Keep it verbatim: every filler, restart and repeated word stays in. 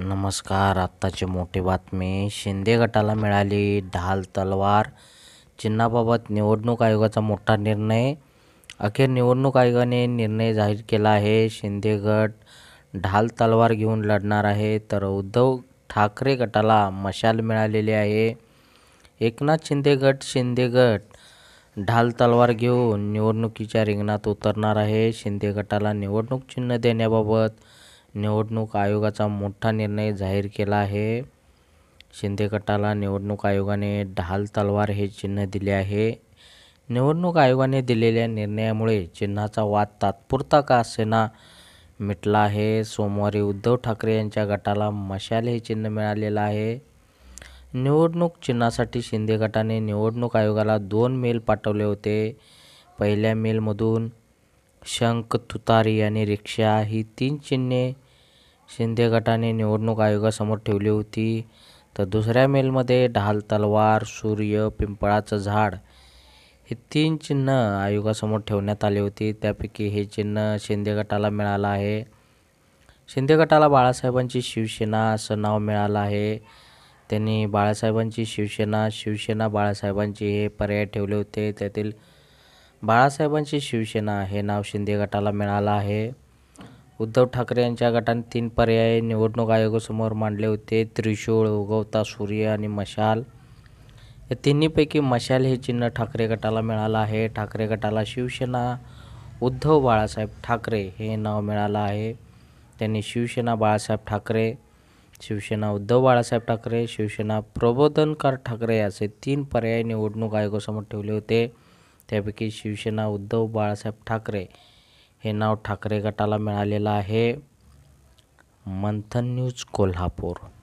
नमस्कार. आत्ताची मोठी बातमी. शिंदे गटाला मिळाली ढाल तलवार. चिन्हाबाबत निवडणूक आयोगाचा मोठा निर्णय. अखेर निवडणूक आयोगाने निर्णय जाहीर केला आहे. शिंदे गट ढाल तलवार घेऊन लढणार आहे, तर उद्धव ठाकरे गटाला मशाल मिळालेली आहे. एकनाथ शिंदे गट शिंदे गट ढाल तलवार घेऊन निवडणुकीच्या रिंगणात उतरणार आहे. शिंदे गटाला निवडणूक चिन्ह देण्याबाबत निवडणूक आयोगाचा मोठा निर्णय जाहीर केला आहे. शिंदे गटाला निवडणूक आयोगाने ढाल तलवार हे चिन्ह दिले आहे. निवडणूक आयोगाने दिलेल्या निर्णयामुळे चिन्हाचा वाद तात्पुरता का असेना मिटला आहे. सोमवारी उद्धव ठाकरे यांच्या गटाला मशाल हे चिन्ह मिळालेलं आहे. निवडणूक चिन्हासाठी शिंदे गटाने निवडणूक आयोगाला दोन मेल पाठवले होते. पहिल्या मेलमधून शंख, तुतारी आणि रिक्षा ही तीन चिन्हे शिंदे गटाने निवडणूक आयोगासमोर ठेवली होती, तर दुसऱ्या मेलमध्ये ढाल तलवार, सूर्य, पिंपळाचं झाड हे तीन चिन्ह आयोगासमोर ठेवण्यात आले होते. त्यापैकी हे चिन्ह शिंदे गटाला मिळालं आहे. शिंदे गटाला बाळासाहेबांची शिवसेना असं नाव मिळालं आहे. त्यांनी बाळासाहेबांची शिवसेना, शिवसेना बाळासाहेबांची हे पर्याय ठेवले होते. त्यातील बाळासाहेबांची शिवसेना हे नाव शिंदे गटाला मिळालं आहे. उद्धव ठाकरे यांच्या गटाने तीन पर्याय निवडणूक आयोगासमोर मांडले होते. त्रिशूळ, उगवता सूर्य आणि मशाल. या तिन्हीपैकी मशाल हे चिन्ह ठाकरे गटाला मिळालं आहे. ठाकरे गटाला शिवसेना उद्धव बाळासाहेब ठाकरे हे नाव मिळालं आहे. त्यांनी शिवसेना बाळासाहेब ठाकरे, शिवसेना उद्धव बाळासाहेब ठाकरे, शिवसेना प्रबोधनकार ठाकरे असे तीन पर्याय निवडणूक आयोगासमोर ठेवले होते. त्यापैकी शिवसेना उद्धव बाळासाहेब ठाकरे हे नाव ठाकरे गटाला मिळालेलं आहे. मंथन न्यूज, कोल्हापूर.